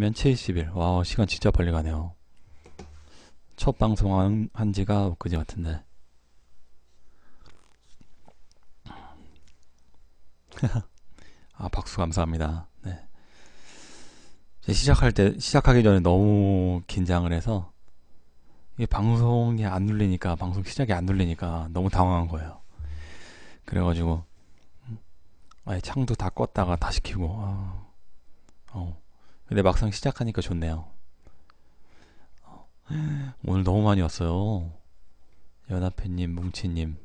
면 70일. 와우, 시간 진짜 빨리 가네요. 첫 방송한 지가 엊그제 같은데. 아, 박수 감사합니다. 네. 시작하기 전에 너무 긴장을 해서 이게 방송 시작이 안 눌리니까 너무 당황한 거예요. 그래가지고 아예 창도 다 껐다가 다시 켜고. 아, 근데 막상 시작하니까 좋네요. 오늘 너무 많이 왔어요. 연합회님, 뭉치님.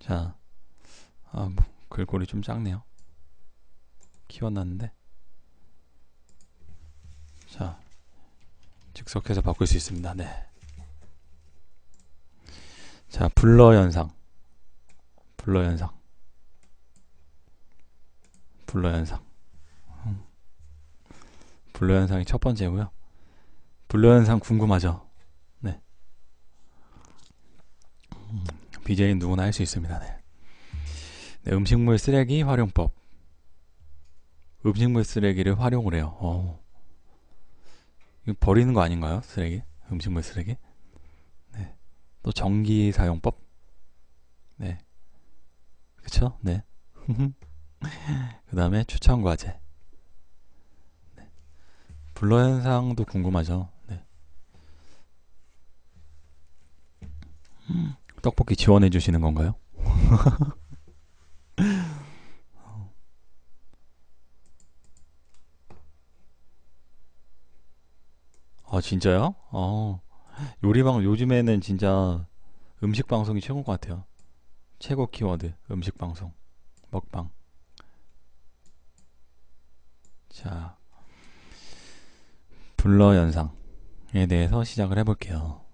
자, 글꼴이 좀 작네요. 키워놨는데. 자, 즉석해서 바꿀 수 있습니다. 네. 자, 불러 현상이 첫 번째고요. 불러 현상 궁금하죠? 네. BJ는 누구나 할 수 있습니다. 네. 네, 음식물 쓰레기 활용법. 음식물 쓰레기를 활용을 해요. 이거 버리는 거 아닌가요? 쓰레기? 음식물 쓰레기? 네. 또 전기 사용법. 네. 그쵸? 네. 그 다음에 추천 과제. 네. 불러 현상도 궁금하죠? 네. 떡볶이 지원해 주시는 건가요? 아, 진짜요? 요리방 요즘에는 진짜 음식 방송이 최고인 것 같아요. 최고 키워드 음식 방송, 먹방. 자, 불러 현상에 대해서 시작을 해볼게요.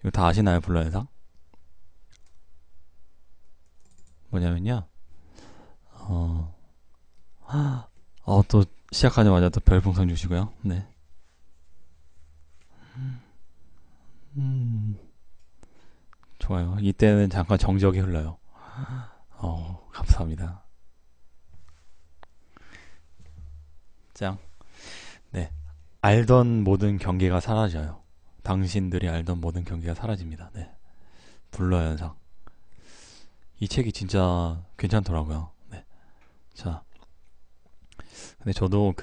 이거 다 아시나요? 불러 현상? 뭐냐면요. 또 시작하자마자 또 별풍선 주시고요. 네. 좋아요. 이때는 잠깐 정적이 흘러요. 감사합니다. 짱. 네. 알던 모든 경계가 사라져요. 당신들이 알던 모든 경계가 사라집니다. 네. 불러 현상. 이 책이 진짜 괜찮더라고요. 네. 자. 근데 저도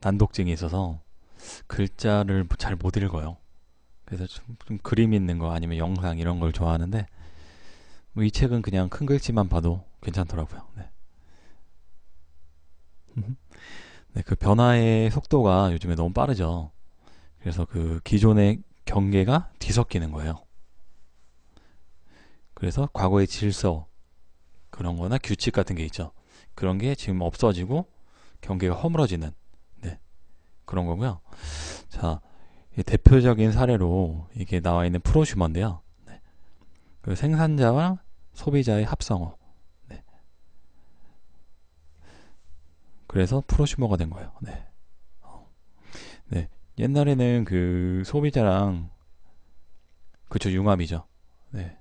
난독증이 있어서 글자를 잘 못 읽어요. 그래서 좀 그림 있는 거 아니면 영상 이런 걸 좋아하는데, 뭐 이 책은 그냥 큰 글씨만 봐도 괜찮더라고요. 네. 네, 그 변화의 속도가 요즘에 너무 빠르죠. 그래서 그 기존의 경계가 뒤섞이는 거예요. 그래서 과거의 질서 그런 거나 규칙 같은 게 있죠. 그런 게 지금 없어지고 경계가 허물어지는, 네, 그런 거고요. 자, 대표적인 사례로 이게 나와 있는 프로슈머인데요. 네. 그 생산자와 소비자의 합성어. 네. 그래서 프로슈머가 된 거예요. 네. 네. 옛날에는 그 소비자랑 그쵸, 융합이죠. 네.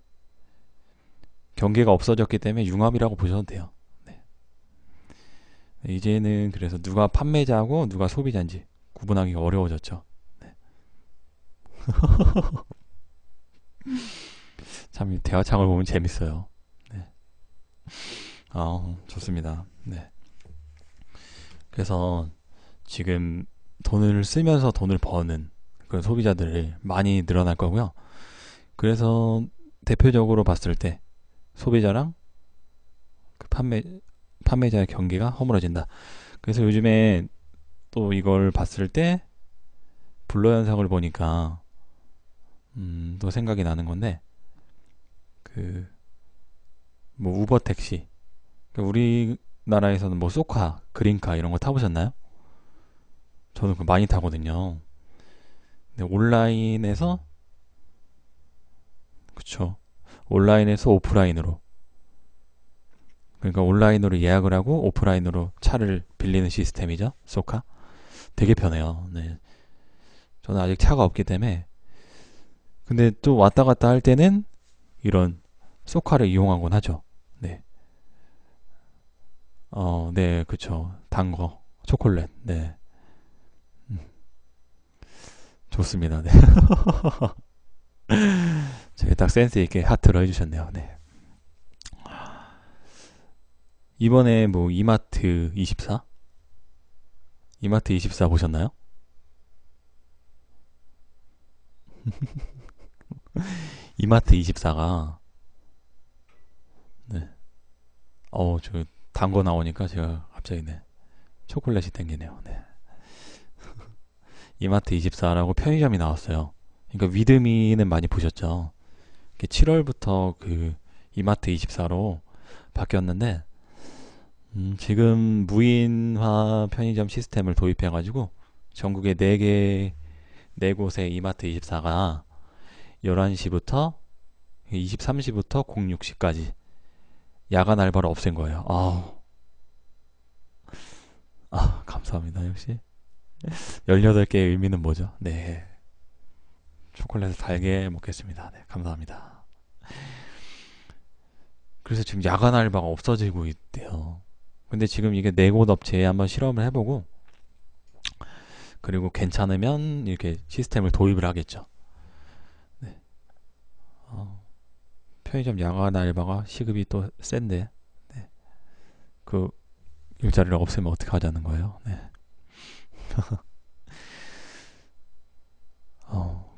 경계가 없어졌기 때문에 융합이라고 보셔도 돼요. 이제는 그래서 누가 판매자고 누가 소비자인지 구분하기가 어려워졌죠. 네. 참, 대화창을 보면 재밌어요. 네. 좋습니다. 네. 그래서 지금 돈을 쓰면서 돈을 버는 그런 소비자들이 많이 늘어날 거고요. 그래서 대표적으로 봤을 때 소비자랑 그 판매자의 경계가 허물어진다. 그래서 요즘에 또 이걸 봤을 때 불러 현상을 보니까 또 생각이 나는 건데, 그 뭐 우버 택시, 우리나라에서는 뭐 소카, 그린카 이런 거 타보셨나요? 저는 그거 많이 타거든요. 근데 온라인에서 오프라인으로, 그러니까 온라인으로 예약을 하고 오프라인으로 차를 빌리는 시스템이죠. 소카. 되게 편해요. 네. 저는 아직 차가 없기 때문에. 근데 또 왔다 갔다 할 때는 이런 소카를 이용하곤 하죠. 네. 네, 그쵸. 단 거, 초콜릿. 네. 좋습니다. 네. 제가 딱 센스 있게 하트를 해주셨네요. 네. 이번에 뭐 이마트 24? 이마트 24 보셨나요? 이마트 24가 네. 저 단 거 나오니까 제가 갑자기 네. 초콜릿이 땡기네요. 네. 이마트 24라고 편의점이 나왔어요. 그러니까 위드미는 많이 보셨죠. 7월부터 그 이마트 24로 바뀌었는데 지금 무인화 편의점 시스템을 도입해가지고 전국에 4곳의 이마트 24가 11시부터 23시부터 06시까지 야간 알바를 없앤 거예요. 아, 감사합니다. 역시 18개의 의미는 뭐죠? 네, 초콜릿을 달게 먹겠습니다. 네, 감사합니다. 그래서 지금 야간 알바가 없어지고 있대요. 근데 지금 이게 4곳 업체에 한번 실험을 해보고 그리고 괜찮으면 이렇게 시스템을 도입을 하겠죠. 네. 편의점 야간 알바가 시급이 또 센데 네. 그 일자리를 없애면 어떻게 하자는 거예요. 네.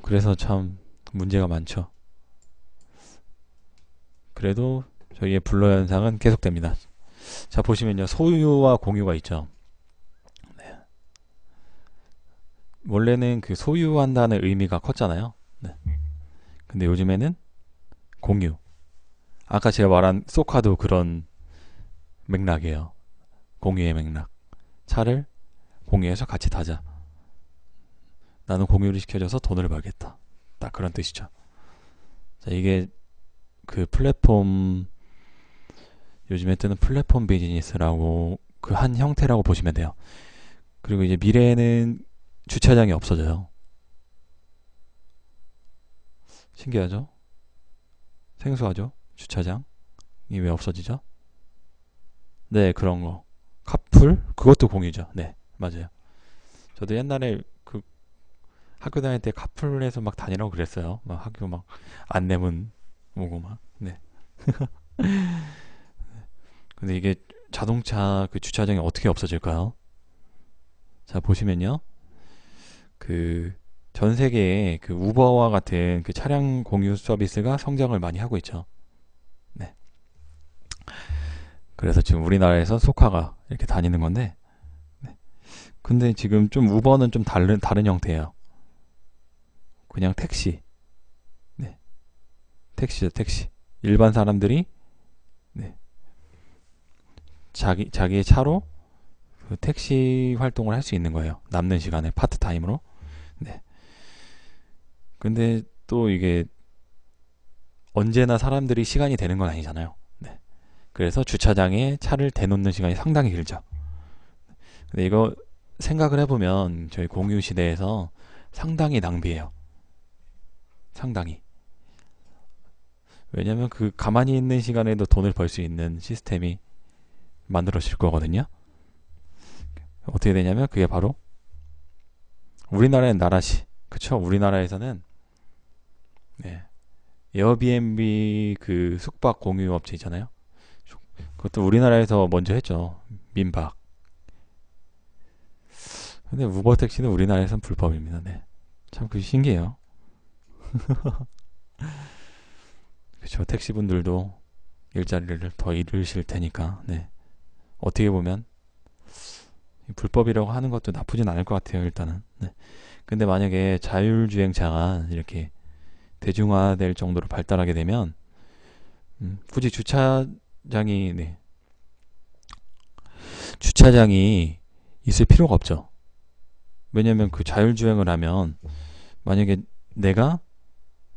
그래서 참 문제가 많죠. 그래도 저희의 불러 현상은 계속됩니다. 자, 보시면요, 소유와 공유가 있죠. 네. 원래는 그 소유한다는 의미가 컸잖아요. 네. 근데 요즘에는 공유. 아까 제가 말한 소카도 그런 맥락이에요. 공유의 맥락. 차를 공유해서 같이 타자. 나는 공유를 시켜줘서 돈을 벌겠다. 딱 그런 뜻이죠. 자, 이게 그 플랫폼, 요즘에 뜨는 플랫폼 비즈니스라고 그 한 형태라고 보시면 돼요. 그리고 이제 미래에는 주차장이 없어져요. 신기하죠? 생소하죠? 주차장이 왜 없어지죠? 네, 그런 거. 카풀? 그것도 공유죠. 네, 맞아요. 저도 옛날에 그 학교 다닐 때 카풀해서 막 다니라고 그랬어요. 막 학교 막 안 내면 오고 막. 네. 근데 이게 자동차 그 주차장이 어떻게 없어질까요? 자, 보시면요. 그 전 세계에 그 우버와 같은 그 차량 공유 서비스가 성장을 많이 하고 있죠. 네. 그래서 지금 우리나라에서 소카가 이렇게 다니는 건데 네. 근데 지금 좀 우버는 좀 다른 형태예요. 그냥 택시. 네. 택시죠, 택시. 일반 사람들이 네. 자기의 차로 그 택시 활동을 할 수 있는 거예요. 남는 시간에 파트타임으로. 네. 근데 또 이게 언제나 사람들이 시간이 되는 건 아니잖아요. 네. 그래서 주차장에 차를 대놓는 시간이 상당히 길죠. 근데 이거 생각을 해보면 저희 공유 시대에서 상당히 낭비예요. 상당히. 왜냐면 그 가만히 있는 시간에도 돈을 벌 수 있는 시스템이 만들어질 거거든요. 어떻게 되냐면 그게 바로 우리나라의 나라시, 그쵸? 우리나라에서는 네, 에어비앤비 그 숙박 공유 업체 있잖아요. 그것도 우리나라에서 먼저 했죠. 민박. 근데 우버 택시는 우리나라에선 불법입니다. 네. 참 그게 신기해요. 그쵸? 택시분들도 일자리를 더 잃으실 테니까 네. 어떻게 보면 불법이라고 하는 것도 나쁘진 않을 것 같아요. 일단은 네. 근데 만약에 자율주행차가 이렇게 대중화될 정도로 발달하게 되면 굳이 주차장이 네. 주차장이 있을 필요가 없죠. 왜냐면 그 자율주행을 하면 만약에 내가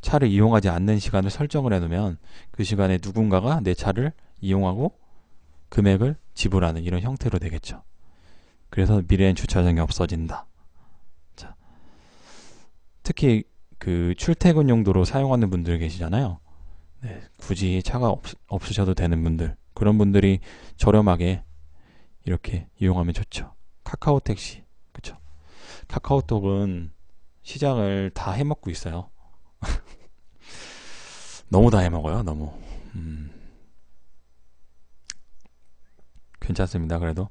차를 이용하지 않는 시간을 설정을 해놓으면 그 시간에 누군가가 내 차를 이용하고 금액을 지불하는 이런 형태로 되겠죠. 그래서 미래엔 주차장이 없어진다. 자, 특히 그 출퇴근 용도로 사용하는 분들 계시잖아요. 네, 굳이 차가 없으셔도 되는 분들, 그런 분들이 저렴하게 이렇게 이용하면 좋죠. 카카오 택시, 그쵸? 카카오톡은 시장을 다 해먹고 있어요. 너무 다 해먹어요, 너무. 괜찮습니다. 그래도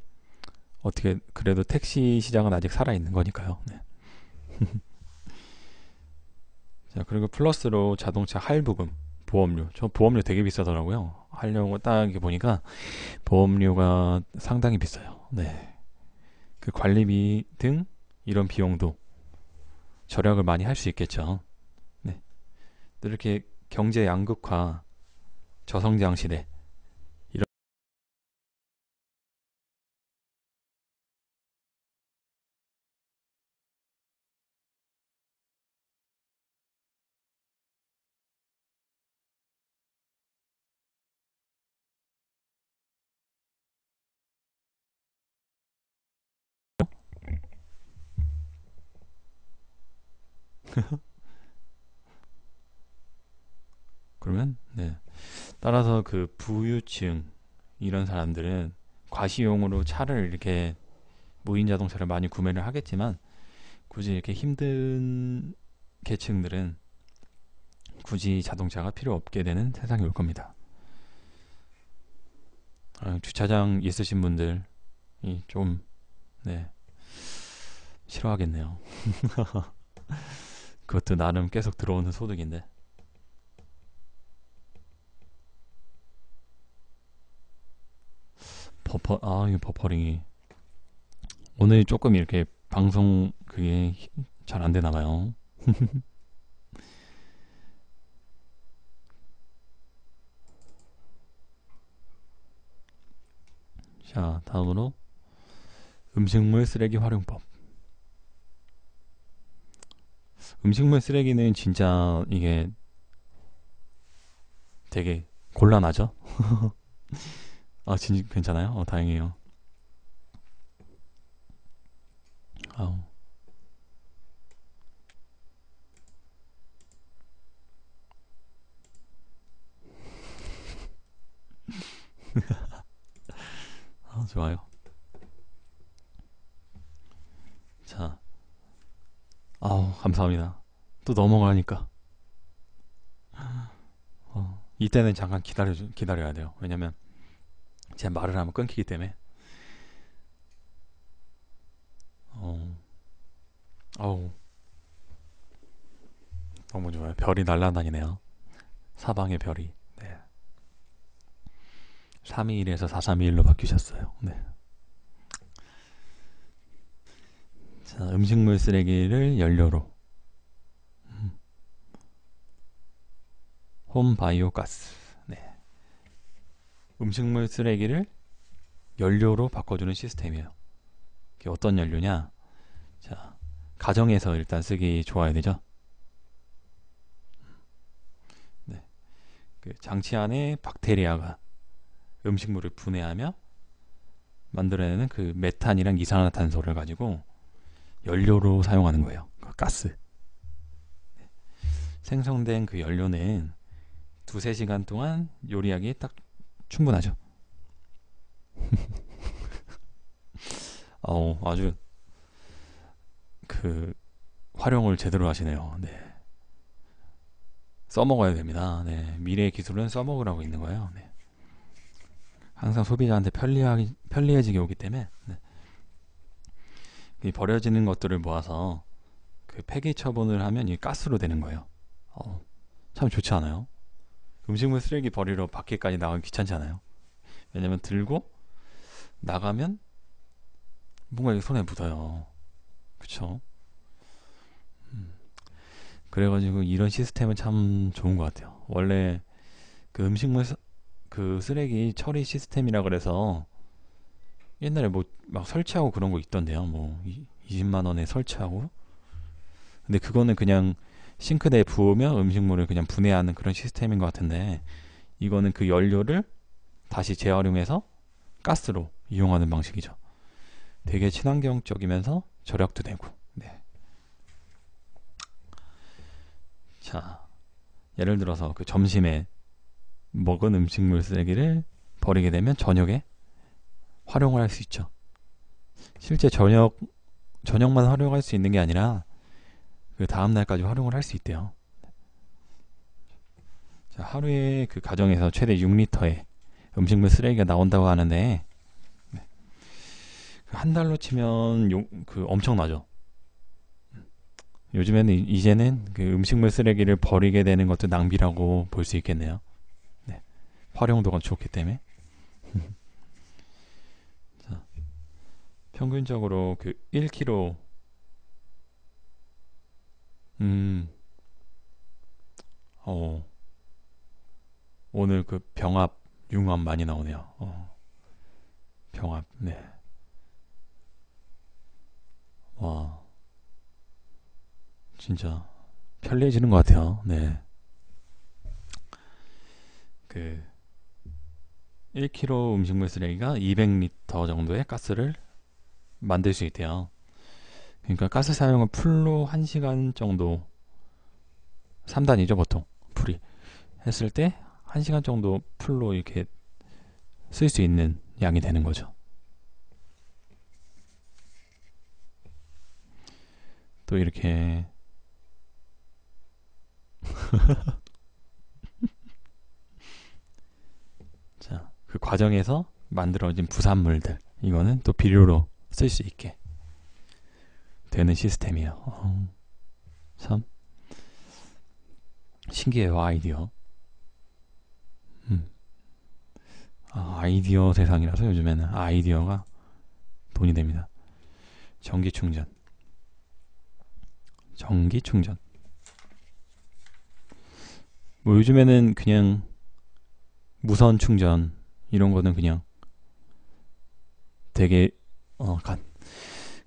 어떻게, 그래도 택시 시장은 아직 살아있는 거니까요. 네. 자, 그리고 플러스로 자동차 할부금, 보험료. 저 보험료 되게 비싸더라고요. 하려고 딱 보니까 보험료가 상당히 비싸요. 네. 그 관리비 등 이런 비용도 절약을 많이 할 수 있겠죠. 네. 또 이렇게 경제 양극화, 저성장 시대, 그러면 네, 따라서 그 부유층 이런 사람들은 과시용으로 차를 이렇게 무인 자동차를 많이 구매를 하겠지만, 굳이 이렇게 힘든 계층들은 굳이 자동차가 필요 없게 되는 세상이 올 겁니다. 주차장 있으신 분들이 좀 네, 싫어하겠네요. 그것도 나름 계속 들어오는 소득인데. 버퍼, 아, 이거 버퍼링이 오늘 조금 이렇게 방송 그게 잘 안 되나 봐요. 자, 다음으로 음식물 쓰레기 활용법. 음식물 쓰레기는 진짜 이게 되게 곤란하죠? 아, 진짜 괜찮아요? 다행이에요. 아우. 아, 좋아요. 자. 아우, 감사합니다. 또 넘어가니까. 이때는 잠깐 기다려야 돼요. 왜냐면 제 말을 하면 끊기기 때문에. 아우, 너무 좋아요. 별이 날아다니네요. 사방의 별이. 네. 321에서 431로 바뀌셨어요. 네. 자, 음식물 쓰레기를 연료로. 홈바이오가스. 네. 음식물 쓰레기를 연료로 바꿔주는 시스템이에요. 이게 어떤 연료냐? 자, 가정에서 일단 쓰기 좋아야 되죠. 네. 그 장치 안에 박테리아가 음식물을 분해하며 만들어내는 그 메탄이랑 이산화탄소를 가지고 연료로 사용하는 거예요. 가스. 네. 생성된 그 연료는 2~3시간 동안 요리하기 딱 충분하죠. 아주 그 활용을 제대로 하시네요. 네. 써먹어야 됩니다. 네. 미래의 기술은 써먹으라고 있는 거예요. 네. 항상 소비자한테 편리해지게 오기 때문에. 네. 이 버려지는 것들을 모아서 그 폐기 처분을 하면 이 가스로 되는 거예요. 참 좋지 않아요? 음식물 쓰레기 버리러 밖에까지 나가기 귀찮지 않아요? 왜냐면 들고 나가면 뭔가 손에 묻어요. 그쵸? 그래가지고 이런 시스템은 참 좋은 것 같아요. 원래 그 음식물 그 쓰레기 처리 시스템이라 그래서 옛날에 뭐 막 설치하고 그런 거 있던데요. 뭐 20만원에 설치하고. 근데 그거는 그냥 싱크대에 부으면 음식물을 그냥 분해하는 그런 시스템인 것 같은데, 이거는 그 연료를 다시 재활용해서 가스로 이용하는 방식이죠. 되게 친환경적이면서 절약도 되고. 네. 자, 예를 들어서 그 점심에 먹은 음식물 쓰레기를 버리게 되면 저녁에 활용을 할 수 있죠. 실제 저녁만 활용할 수 있는 게 아니라 그 다음 날까지 활용을 할 수 있대요. 자, 하루에 그 가정에서 최대 6리터의 음식물 쓰레기가 나온다고 하는데, 한 달로 치면 엄청나죠. 요즘에는 이제는 그 음식물 쓰레기를 버리게 되는 것도 낭비라고 볼 수 있겠네요. 네. 활용도가 좋기 때문에. 자, 평균적으로 그 1kg 오늘 그 병합, 융합 많이 나오네요. 병합, 네. 와, 진짜 편리해지는 것 같아요. 네. 그 1kg 음식물 쓰레기가 200리터 정도의 가스를 만들 수 있대요. 그러니까 가스 사용은 풀로 1시간 정도, 3단이죠 보통 풀이, 했을 때 1시간 정도 풀로 이렇게 쓸 수 있는 양이 되는 거죠. 또 이렇게 자, 그 과정에서 만들어진 부산물들, 이거는 또 비료로 쓸 수 있게 되는 시스템이에요. 참 신기해요, 아이디어. 아이디어 세상이라서 요즘에는 아이디어가 돈이 됩니다. 전기 충전. 뭐 요즘에는 그냥 무선 충전 이런 거는 그냥 되게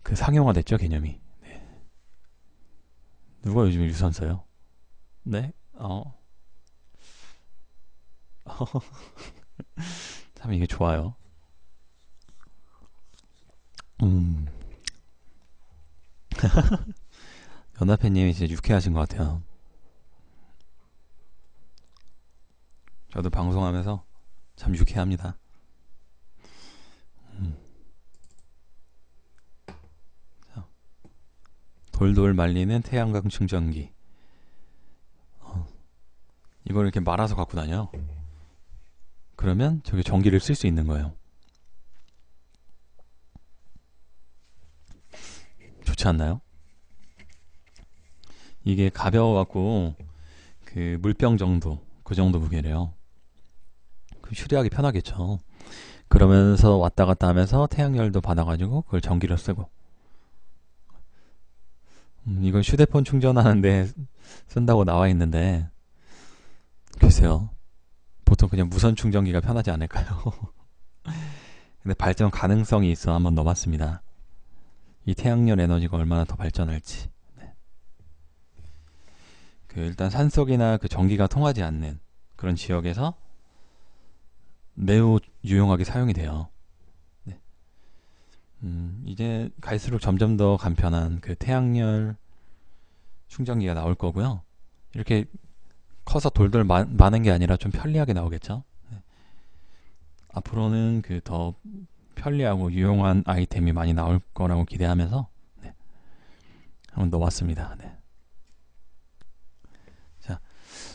그 상용화됐죠, 개념이. 네. 누가 요즘에 유선 써요? 네? 참 이게 좋아요. 연합회님이 진짜 유쾌하신 것 같아요. 저도 방송하면서 참 유쾌합니다. 자, 돌돌 말리는 태양광 충전기. 이걸 이렇게 말아서 갖고 다녀요. 그러면 저게 전기를 쓸 수 있는 거예요. 좋지 않나요? 이게 가벼워갖고 그 물병 정도, 그 정도 무게래요. 휴대하기 편하겠죠. 그러면서 왔다 갔다 하면서 태양열도 받아가지고 그걸 전기로 쓰고. 이건 휴대폰 충전하는데 쓴다고 나와 있는데, 글쎄요, 보통 그냥 무선 충전기가 편하지 않을까요? 근데 발전 가능성이 있어 한번 넣어봤습니다. 이 태양열 에너지가 얼마나 더 발전할지. 그 일단 산속이나 그 전기가 통하지 않는 그런 지역에서 매우 유용하게 사용이 돼요. 네. 이제 갈수록 점점 더 간편한 그 태양열 충전기가 나올 거고요. 이렇게 커서 돌돌 마는 게 아니라 좀 편리하게 나오겠죠. 네. 앞으로는 그 더 편리하고 유용한 아이템이 많이 나올 거라고 기대하면서, 네, 한번 넣어봤습니다. 네.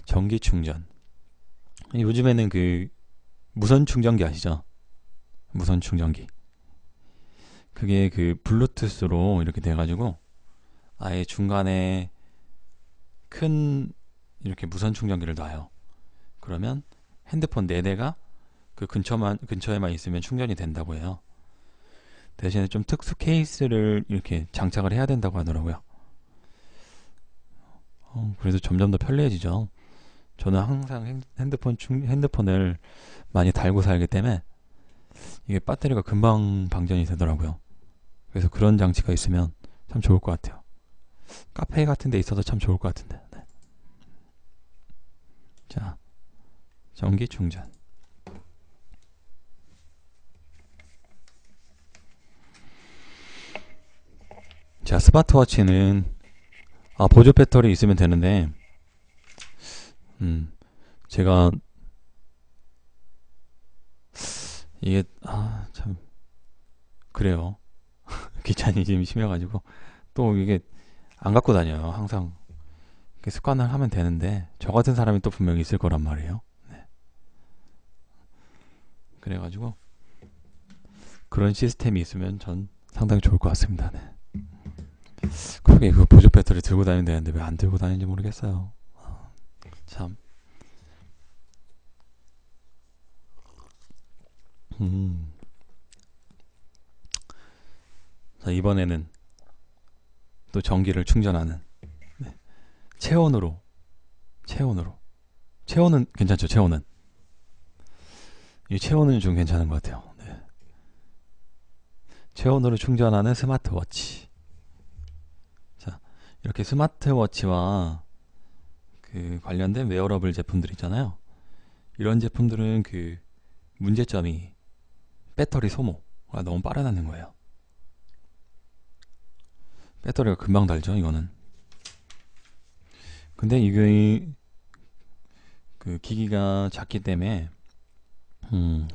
전기 충전. 요즘에는 그 무선 충전기 아시죠? 무선 충전기. 그게 그 블루투스로 이렇게 돼가지고 아예 중간에 큰 이렇게 무선 충전기를 놔요. 그러면 핸드폰 4대가 그 근처에만 있으면 충전이 된다고 해요. 대신에 좀 특수 케이스를 이렇게 장착을 해야 된다고 하더라고요. 그래도 점점 더 편리해지죠. 저는 항상 핸드폰을 많이 달고 살기 때문에 이게 배터리가 금방 방전이 되더라고요. 그래서 그런 장치가 있으면 참 좋을 것 같아요. 카페 같은 데 있어서 참 좋을 것 같은데. 네. 자, 전기 충전. 자, 스마트워치는 보조 배터리 있으면 되는데, 제가 이게 참 그래요. 귀차니즘이 심해가지고 또 이게 안 갖고 다녀요. 항상 습관을 하면 되는데 저 같은 사람이 또 분명히 있을 거란 말이에요. 네. 그래가지고 그런 시스템이 있으면 전 상당히 좋을 것 같습니다. 네. 그러게 그 보조 배터리 들고 다니면 되는데 왜 안 들고 다니는지 모르겠어요. 참. 자, 이번에는 또 전기를 충전하는, 네. 체온은 괜찮죠. 체온은 좀 괜찮은 것 같아요. 네. 체온으로 충전하는 스마트워치. 자, 이렇게 스마트워치와 그 관련된 웨어러블 제품들 있잖아요. 이런 제품들은 그 문제점이 배터리 소모가 너무 빠르다는 거예요. 배터리가 금방 닳죠, 이거는. 근데 이게 그 기기가 작기 때문에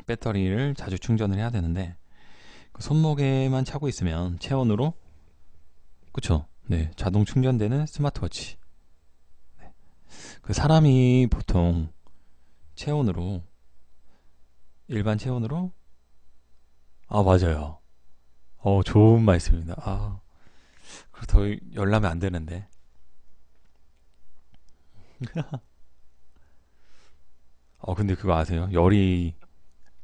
배터리를 자주 충전을 해야 되는데 그 손목에만 차고 있으면 체온으로, 그쵸? 네, 자동 충전되는 스마트워치. 네. 그 사람이 보통 체온으로, 일반 체온으로, 맞아요. 좋은 말씀입니다. 더 열나면 안 되는데. 근데 그거 아세요? 열이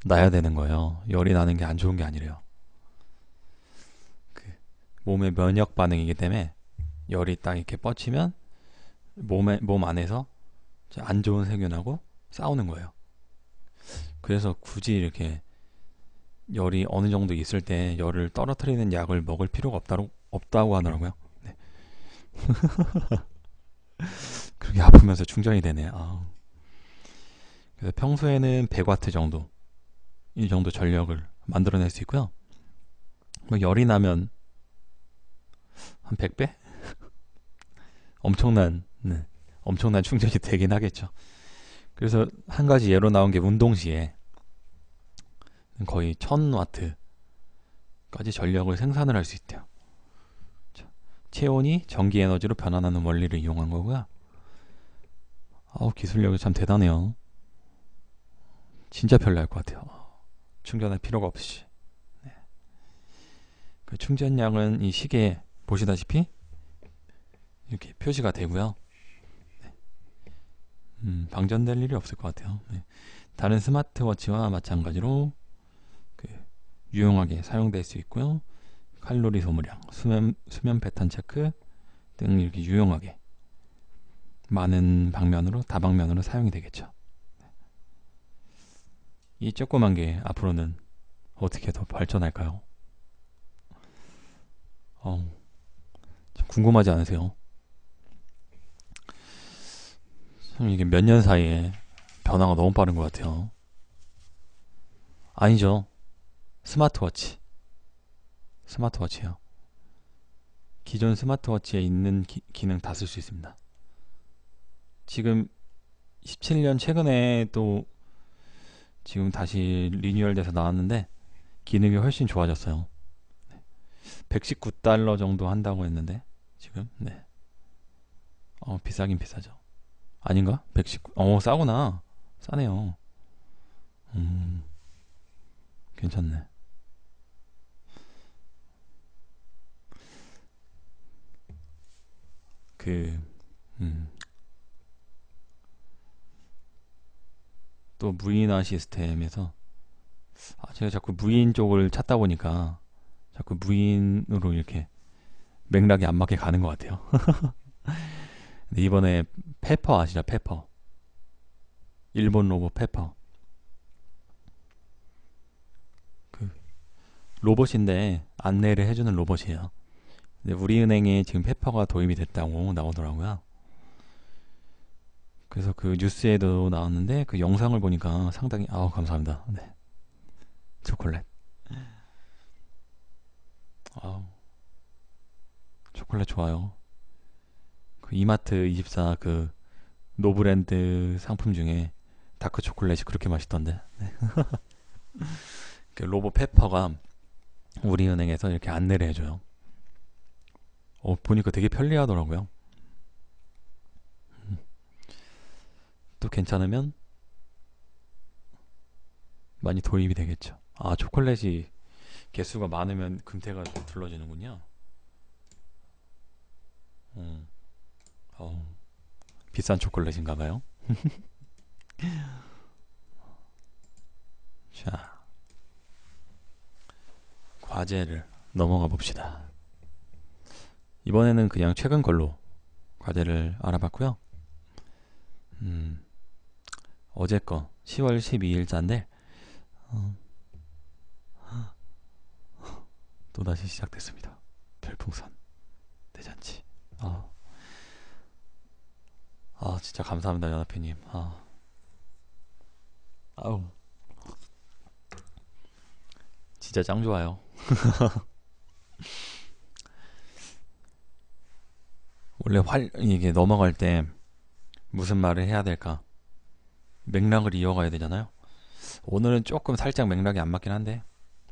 나야 되는 거예요. 열이 나는 게 안 좋은 게 아니래요. 그 몸의 면역 반응이기 때문에 열이 딱 이렇게 뻗치면 몸 안에서 안 좋은 세균하고 싸우는 거예요. 그래서 굳이 이렇게 열이 어느 정도 있을 때 열을 떨어뜨리는 약을 먹을 필요가 없다고 하더라고요. 네. 그렇게 아프면서 충전이 되네. 그래서 평소에는 100W 정도, 이 정도 전력을 만들어낼 수 있고요. 뭐 열이 나면 한 100배? 엄청난 충전이 되긴 하겠죠. 그래서 한 가지 예로 나온 게 운동 시에 거의 1000W까지 전력을 생산을 할 수 있대요. 체온이 전기 에너지로 변환하는 원리를 이용한 거고요. 기술력이 참 대단해요. 진짜 별로일 것 같아요. 충전할 필요가 없이. 네. 그 충전량은 이 시계에 보시다시피 이렇게 표시가 되고요. 네. 방전될 일이 없을 것 같아요. 네. 다른 스마트워치와 마찬가지로 그 유용하게 사용될 수 있고요. 칼로리 소모량, 수면 패턴 체크 등 이렇게 유용하게 많은 방면으로, 다방면으로 사용이 되겠죠. 이 조그만 게 앞으로는 어떻게 더 발전할까요? 좀 궁금하지 않으세요? 참 이게 몇 년 사이에 변화가 너무 빠른 것 같아요. 아니죠. 스마트워치요. 기존 스마트워치에 있는 기능 다 쓸 수 있습니다. 지금 17년 최근에 또 지금 다시 리뉴얼돼서 나왔는데 기능이 훨씬 좋아졌어요. $119 정도 한다고 했는데 지금, 네. 비싸긴 비싸죠. 아닌가? 119. 싸구나. 싸네요. 괜찮네. 또 무인화 시스템에서 제가 자꾸 무인 쪽을 찾다 보니까 자꾸 무인으로 이렇게 맥락이 안 맞게 가는 것 같아요. 근데 이번에 페퍼 아시죠? 페퍼. 일본 로봇 페퍼. 그 로봇인데 안내를 해주는 로봇이에요. 우리은행에 지금 페퍼가 도입이 됐다고 나오더라고요. 그래서 그 뉴스에도 나왔는데 그 영상을 보니까 상당히 감사합니다. 네. 초콜릿. 초콜릿 좋아요. 그 이마트 24 그 노브랜드 상품 중에 다크 초콜릿이 그렇게 맛있던데. 네. 그 로보 페퍼가 우리은행에서 이렇게 안내를 해줘요. 보니까 되게 편리하더라고요. 또 괜찮으면 많이 도입이 되겠죠. 아, 초콜릿이 개수가 많으면 금태가 둘러지는군요. 비싼 초콜릿인가봐요. 자, 과제를 넘어가 봅시다. 이번에는 그냥 최근 걸로 과제를 알아봤고요. 어제 거 10월 12일자인데 또다시 시작됐습니다. 별풍선 대잔치. 아 진짜 감사합니다, 연합회님. 아우 진짜 짱 좋아요. 원래 이게 넘어갈 때 무슨 말을 해야 될까, 맥락을 이어가야 되잖아요. 오늘은 조금 살짝 맥락이 안 맞긴 한데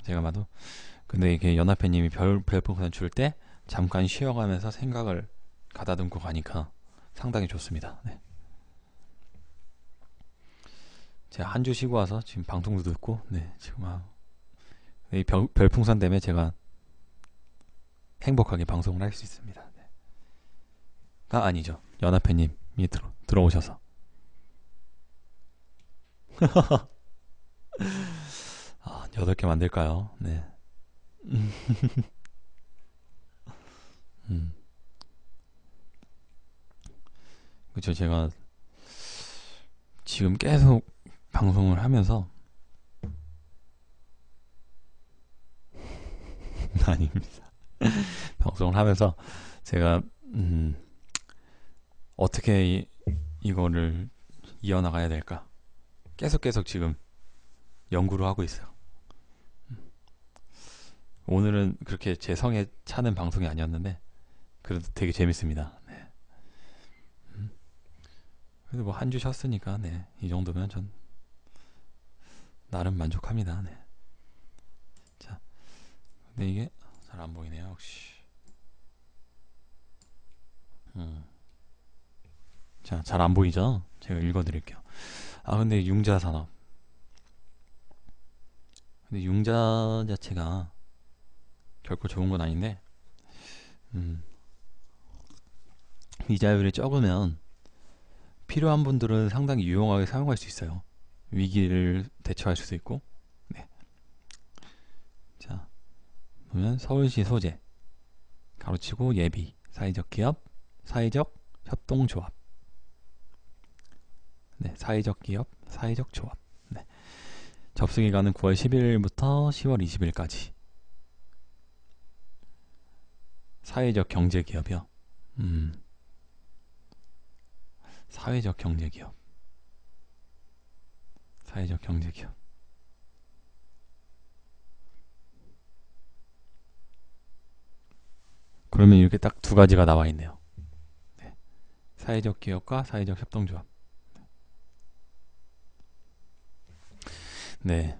제가 봐도, 근데 이게 연합회님이 별풍선 줄 때 잠깐 쉬어가면서 생각을 가다듬고 가니까 상당히 좋습니다. 네. 제가 한 주 쉬고 와서 지금 방송도 듣고, 네, 지금 이 별풍선 때문에 제가 행복하게 방송을 할 수 있습니다. 네. 가 아니죠, 연합회님이 들어오셔서. 아, 8개 만들까요? 네. 그쵸, 제가 지금 계속 방송을 하면서 아닙니다. 방송을 하면서 제가 어떻게 이거를 이어나가야 될까 계속 지금 연구를 하고 있어요. 오늘은 그렇게 제 성에 차는 방송이 아니었는데 그래도 되게 재밌습니다. 네. 그래도 한 주 쉬었으니까, 네, 이 정도면 전 나름 만족합니다. 네. 자, 근데 이게 잘 안 보이네요, 역시. 자, 잘 안 보이죠? 제가 읽어드릴게요. 근데 융자 산업. 근데 융자 자체가 결코 좋은 건 아닌데, 이자율이 적으면 필요한 분들은 상당히 유용하게 사용할 수 있어요. 위기를 대처할 수도 있고. 네. 자, 보면 서울시 소재 가로치고 예비 사회적 기업 사회적 협동조합. 네, 사회적 기업 사회적 조합. 네. 접수기간은 9월 11일부터 10월 20일까지. 사회적 경제 기업이요. 사회적 경제 기업. 사회적 경제 기업. 그러면 이렇게 딱 두 가지가 나와 있네요. 네. 사회적 기업과 사회적 협동조합. 네.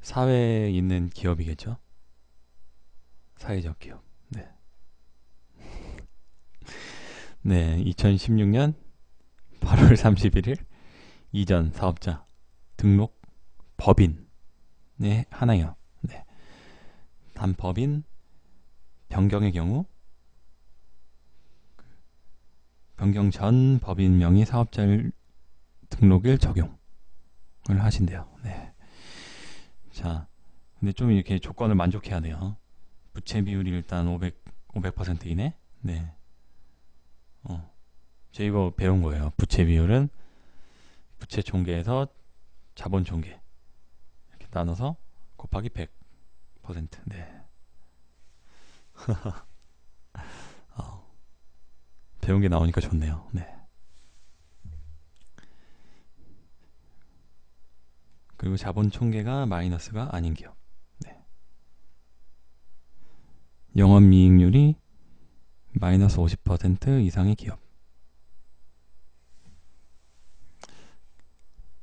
사회에 있는 기업이겠죠? 사회적 기업. 네. 네, 2016년 8월 31일 이전 사업자 등록 법인. 네, 하나요. 네. 단 법인 변경의 경우 변경 전 법인 명의 사업자를 등록일 적용을 하신대요. 네. 자, 근데 좀 이렇게 조건을 만족해야 돼요. 부채 비율이 일단 500% 이내. 네. 제가 이거 배운 거예요. 부채 비율은 부채 총계에서 자본 총계 이렇게 나눠서 곱하기 100%. 네. 배운 게 나오니까 좋네요. 네. 그리고 자본 총계가 마이너스가 아닌 기업. 영업이익률이 마이너스 50% 이상의 기업.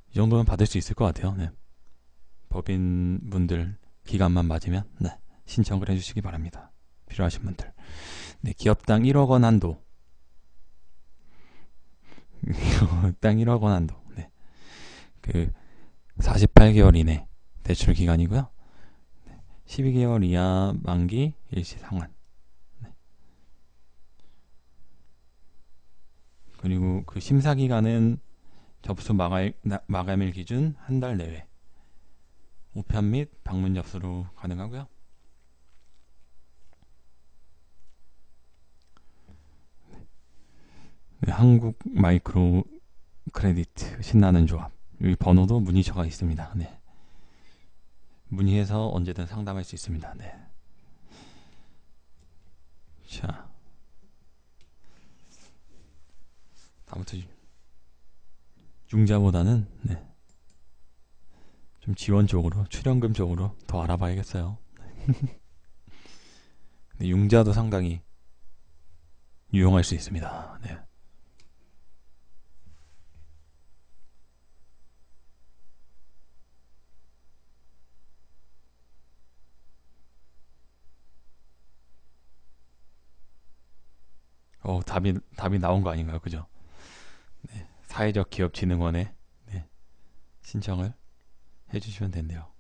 이 정도면 받을 수 있을 것 같아요. 네. 법인분들 기간만 맞으면 네. 신청을 해주시기 바랍니다. 필요하신 분들. 네, 기업당 1억 원 한도. 기업당 1억 원 한도. 네. 그 48개월 이내 대출 기간이고요. 12개월 이하 만기 일시 상환. 네. 그리고 그 심사 기간은 접수 마감일 기준 한 달 내외. 우편 및 방문 접수로 가능하고요. 네, 한국마이크로크레딧 신나는조합. 여기 번호도 문의처가 있습니다. 네. 문의해서 언제든 상담할 수 있습니다. 네. 자, 다음부터 융자보다는 네. 좀 지원 쪽으로, 출연금 쪽으로 더 알아봐야겠어요. 네, 융자도 상당히 유용할 수 있습니다. 네. 답이 나온 거 아닌가요? 그죠? 네, 사회적 기업 진흥원에 네, 신청을 해주시면 된대요.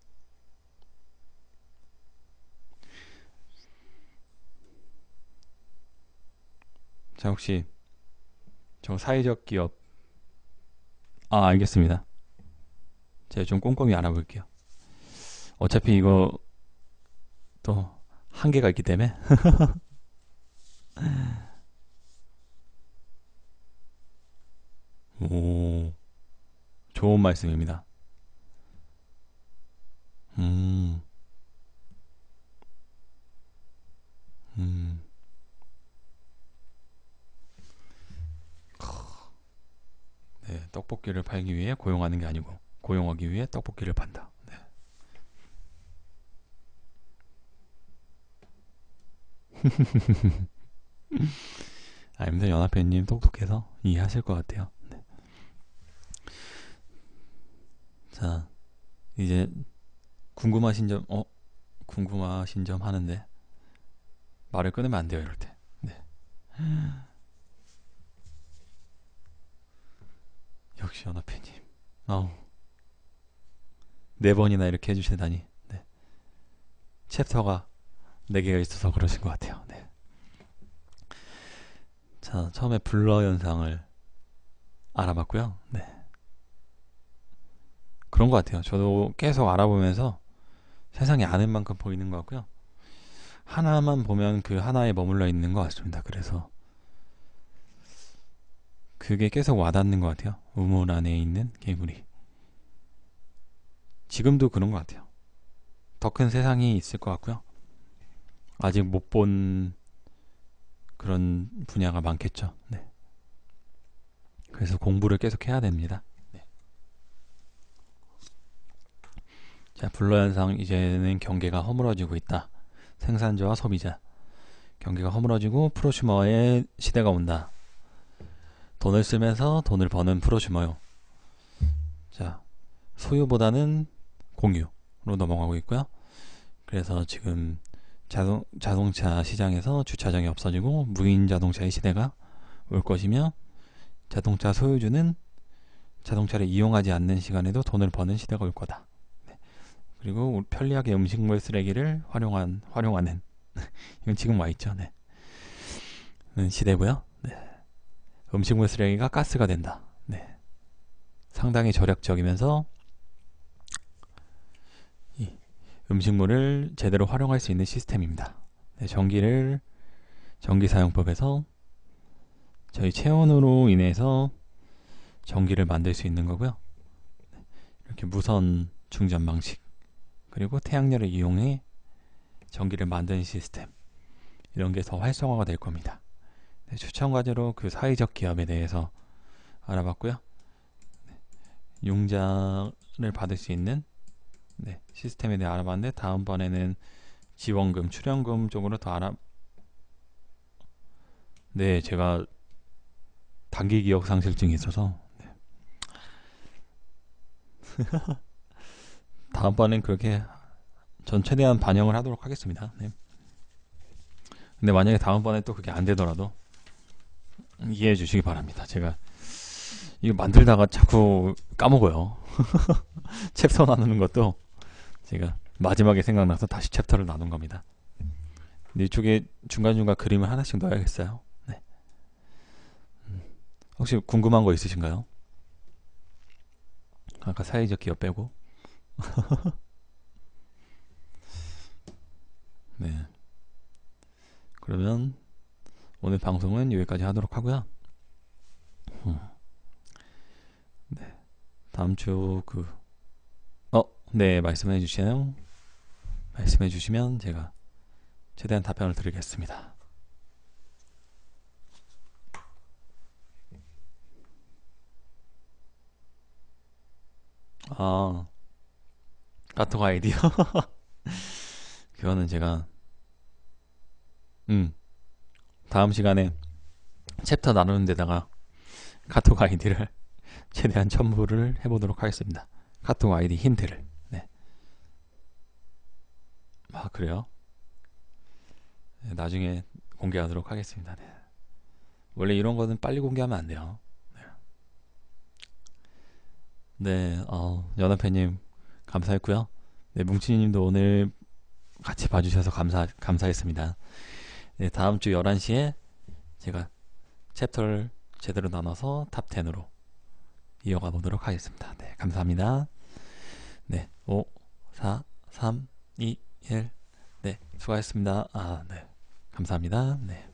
자, 혹시 저 사회적 기업 알겠습니다. 제가 좀 꼼꼼히 알아볼게요. 어차피 이거 또 한계가 있기 때문에. 오, 좋은 말씀입니다. 네, 떡볶이를 팔기 위해 고용하는 게 아니고 고용하기 위해 떡볶이를 판다. 네. 아닙니다. 연합회님 똑똑해서 이해하실 것 같아요. 네. 자, 이제 궁금하신 점 하는데 말을 끊으면 안 돼요, 이럴 때. 네. 역시 연합회님. 아우, 4번이나 이렇게 해주시다니. 네. 챕터가 4개가 있어서 그러신 것 같아요. 네. 자, 처음에 블러 현상을 알아봤고요. 네. 그런 것 같아요. 저도 계속 알아보면서 세상이 아는 만큼 보이는 것 같고요. 하나만 보면 그 하나에 머물러 있는 것 같습니다. 그래서 그게 계속 와닿는 것 같아요. 우물 안에 있는 개구리. 지금도 그런 것 같아요. 더 큰 세상이 있을 것 같고요. 아직 못 본 그런 분야가 많겠죠. 네. 그래서 공부를 계속 해야 됩니다. 네. 자, 블러현상. 이제는 경계가 허물어지고 있다. 생산자와 소비자. 경계가 허물어지고 프로슈머의 시대가 온다. 돈을 쓰면서 돈을 버는 프로슈머요. 자, 소유보다는 공유로 넘어가고 있고요. 그래서 지금 자동차 시장에서 주차장이 없어지고 무인 자동차의 시대가 올 것이며, 자동차 소유주는 자동차를 이용하지 않는 시간에도 돈을 버는 시대가 올 거다. 네. 그리고 편리하게 음식물 쓰레기를 활용하는 이건 지금 와 있죠. 네. 시대고요. 네. 음식물 쓰레기가 가스가 된다. 네. 상당히 절약적이면서 음식물을 제대로 활용할 수 있는 시스템입니다. 네, 전기사용법에서 저희 체온으로 인해서 전기를 만들 수 있는 거고요. 이렇게 무선 충전 방식, 그리고 태양열을 이용해 전기를 만드는 시스템, 이런 게 더 활성화가 될 겁니다. 네, 추천 과제로 그 사회적 기업에 대해서 알아봤고요. 네, 융자를 받을 수 있는 네, 시스템에 대해 알아봤는데, 다음번에는 지원금, 출연금 쪽으로 더 알아. 네, 제가 단기 기억 상실증이 있어서. 네. 다음번엔 그렇게 전 최대한 반영을 하도록 하겠습니다. 네. 근데 만약에 다음번에 또 그게 안 되더라도 이해해 주시기 바랍니다. 제가 이거 만들다가 자꾸 까먹어요. 챕터 나누는 것도 제가 마지막에 생각나서 다시 챕터를 나눈 겁니다. 근데 이쪽에 중간중간 그림을 하나씩 넣어야겠어요. 네. 혹시 궁금한 거 있으신가요? 아까 사회적 기업 빼고. 네. 그러면 오늘 방송은 여기까지 하도록 하고요. 네. 다음 주 네, 말씀해 주시나요? 말씀해 주시면 제가 최대한 답변을 드리겠습니다. 아, 카톡 아이디요? 그거는 제가 다음 시간에 챕터 나누는 데다가 카톡 아이디를 최대한 첨부를 해보도록 하겠습니다. 카톡 아이디 힌트를. 네. 아, 그래요? 네, 나중에 공개하도록 하겠습니다. 네. 원래 이런 거는 빨리 공개하면 안 돼요. 네, 연합회님 감사했고요. 네, 뭉치님도 오늘 같이 봐주셔서 감사했습니다. 네, 다음 주 11시에 제가 챕터를 제대로 나눠서 탑 10으로 이어가 보도록 하겠습니다. 네, 감사합니다. 네, 5, 4, 3, 2, 1. 네, 수고하셨습니다. 아, 네. 감사합니다. 네.